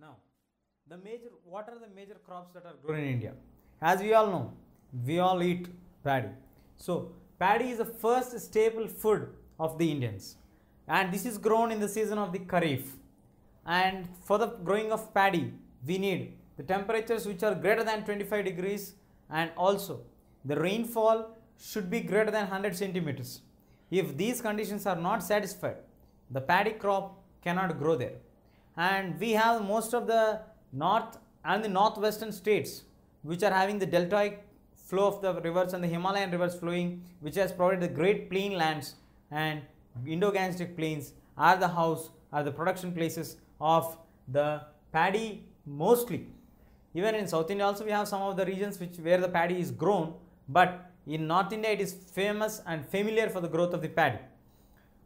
Now, what are the major crops that are grown in India? As we all know, we all eat paddy. So, paddy is the first staple food of the Indians. And this is grown in the season of the Kharif. And for the growing of paddy, we need the temperatures which are greater than 25 degrees and also the rainfall should be greater than 100 centimeters. If these conditions are not satisfied, the paddy crop cannot grow there. And we have most of the north and the northwestern states which are having the deltaic flow of the rivers and the Himalayan rivers flowing, which has provided the great plain lands and Indo-Gangetic plains are the production places of the paddy mostly. Even in South India also we have some of the regions where the paddy is grown, but in North India it is famous and familiar for the growth of the paddy.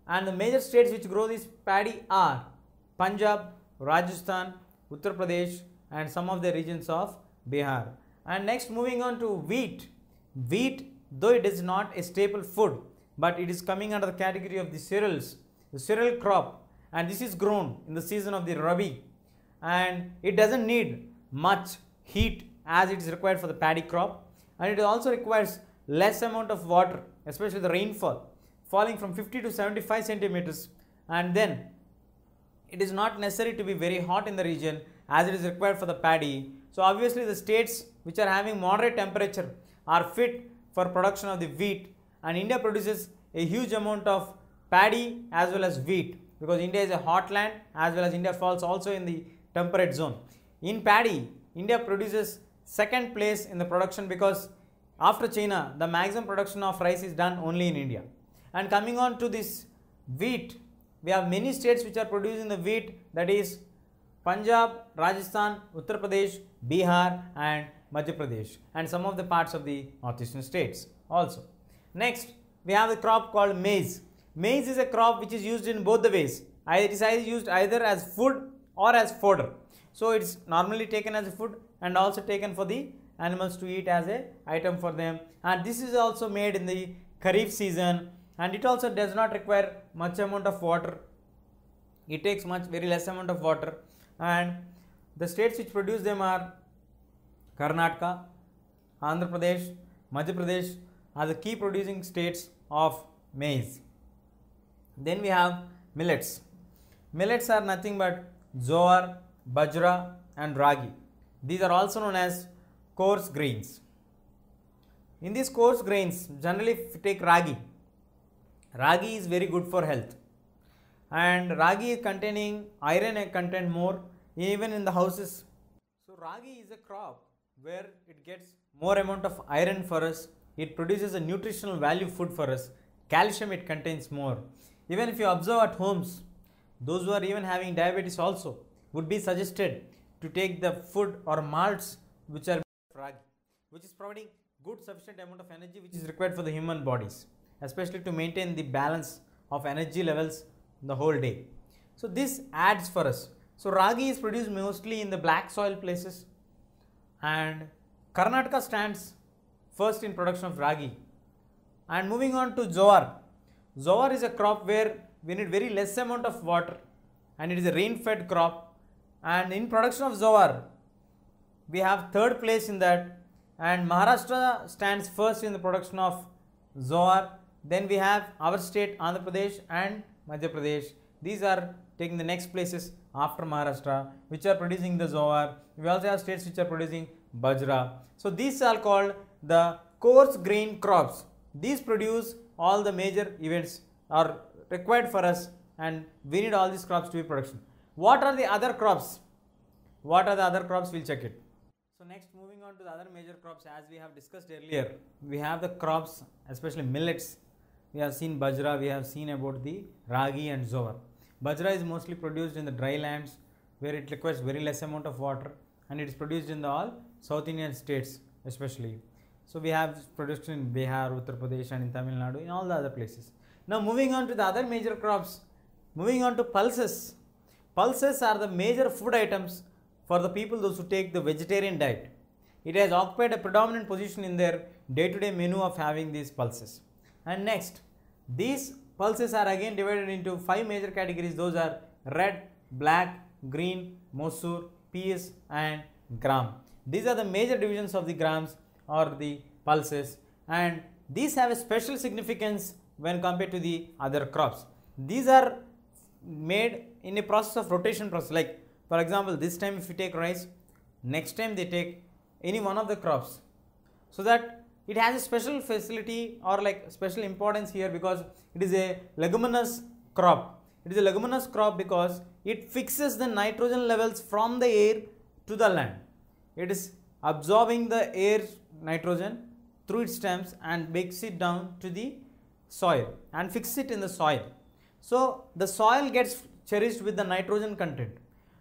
And the major states which grow this paddy are Punjab, Rajasthan, Uttar Pradesh and some of the regions of Bihar. And next, moving on to wheat. Wheat, though it is not a staple food, but it is coming under the category of the cereals, the cereal crop, and this is grown in the season of the Rabi, and it doesn't need much heat as it is required for the paddy crop, and it also requires less amount of water, especially the rainfall falling from 50 to 75 centimeters, and then it is not necessary to be very hot in the region as it is required for the paddy. So obviously the states which are having moderate temperature are fit for production of the wheat, and India produces a huge amount of paddy as well as wheat because India is a hot land as well as India falls also in the temperate zone. In paddy, India produces second place in the production because after China the maximum production of rice is done only in India. And coming on to this wheat, we have many states which are producing the wheat, that is Punjab, Rajasthan, Uttar Pradesh, Bihar and Madhya Pradesh and some of the parts of the northeastern states also. Next, we have a crop called maize. Maize is a crop which is used in both the ways. It is used either as food or as fodder. So it is normally taken as a food and also taken for the animals to eat as a item for them. And this is also made in the Kharif season and it also does not require much amount of water. It takes very less amount of water. And the states which produce them are Karnataka, Andhra Pradesh, Madhya Pradesh are the key producing states of maize. Then we have millets. Millets are nothing but jowar, bajra and ragi. These are also known as coarse grains. In these coarse grains, generally if you take ragi, ragi is very good for health. And ragi is containing iron content more even in the houses. So ragi is a crop where it gets more amount of iron for us. It produces a nutritional value food for us. Calcium it contains more. Even if you observe at homes, those who are even having diabetes also would be suggested to take the food or malts which are ragi, which is providing good sufficient amount of energy which is required for the human bodies, especially to maintain the balance of energy levels the whole day. So this adds for us. So ragi is produced mostly in the black soil places and Karnataka stands first in production of ragi. And moving on to jowar. Jowar is a crop where we need very less amount of water and it is a rain fed crop, and in production of jowar we have third place in that, and Maharashtra stands first in the production of jowar. Then we have our state Andhra Pradesh and Madhya Pradesh. These are taking the next places after Maharashtra which are producing the jowar. We also have states which are producing bajra. So these are called the coarse grain crops. These produce all the major events are required for us and we need all these crops to be production. What are the other crops? What are the other crops? We'll check it. So next, moving on to the other major crops as we have discussed earlier. We have the crops, especially millets. We have seen bajra, we have seen about the ragi and jowar. Bajra is mostly produced in the dry lands where it requires very less amount of water and it is produced in the all South Indian states especially. So we have production in Bihar, Uttar Pradesh and in Tamil Nadu, in all the other places. Now moving on to the other major crops, moving on to pulses. Pulses are the major food items for the people those who take the vegetarian diet. It has occupied a predominant position in their day-to-day menu of having these pulses. And next, these pulses are again divided into 5 major categories. Those are red, black, green, mosur, PS and gram. These are the major divisions of the grams or the pulses, and these have a special significance when compared to the other crops. These are made in a process of rotation process, like for example this time if you take rice, next time they take any one of the crops, so that it has a special facility or like special importance here, because it is a leguminous crop. It is a leguminous crop because it fixes the nitrogen levels from the air to the land. It is absorbing the air nitrogen through its stems and bakes it down to the soil and fixes it in the soil. So the soil gets cherished with the nitrogen content.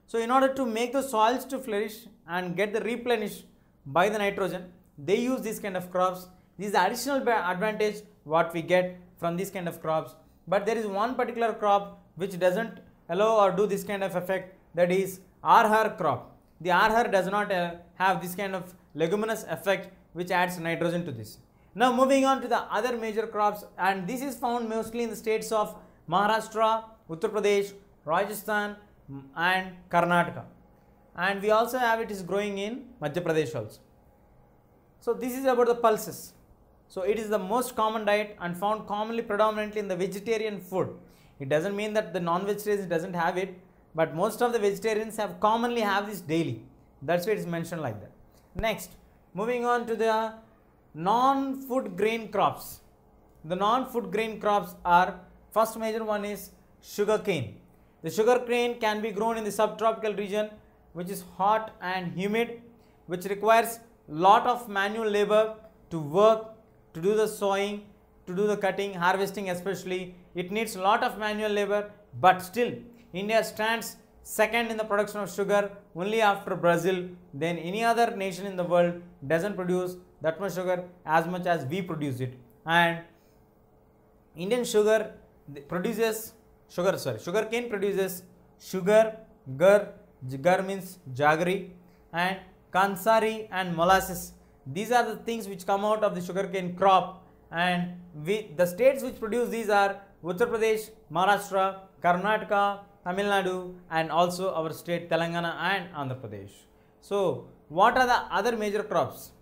So in order to make the soils to flourish and get the replenished by the nitrogen, they use these kind of crops. This is the additional advantage what we get from these kind of crops. But there is one particular crop which doesn't allow or do this kind of effect, that is Arhar crop. The Arhar does not have this kind of leguminous effect which adds nitrogen to this. Now moving on to the other major crops, and this is found mostly in the states of Maharashtra, Uttar Pradesh, Rajasthan and Karnataka, and we also have it is growing in Madhya Pradesh also. So this is about the pulses. So it is the most common diet and found commonly predominantly in the vegetarian food. It doesn't mean that the non-vegetarians doesn't have it, but most of the vegetarians have commonly have this daily. That's why it is mentioned like that. Next, moving on to the non-food grain crops. The non-food grain crops are, first major one is sugarcane. The sugarcane can be grown in the subtropical region which is hot and humid, which requires lot of manual labor to work, to do the sowing, to do the cutting, harvesting especially. It needs lot of manual labor, but still India stands second in the production of sugar only after Brazil. Then any other nation in the world doesn't produce that much sugar as much as we produce it. And Indian sugar produces sugar, sorry, sugarcane produces sugar, gar means jaggery, and kansari and molasses. These are the things which come out of the sugarcane crop, and the states which produce these are Uttar Pradesh, Maharashtra, Karnataka, Tamil Nadu, and also our state Telangana and Andhra Pradesh. So what are the other major crops?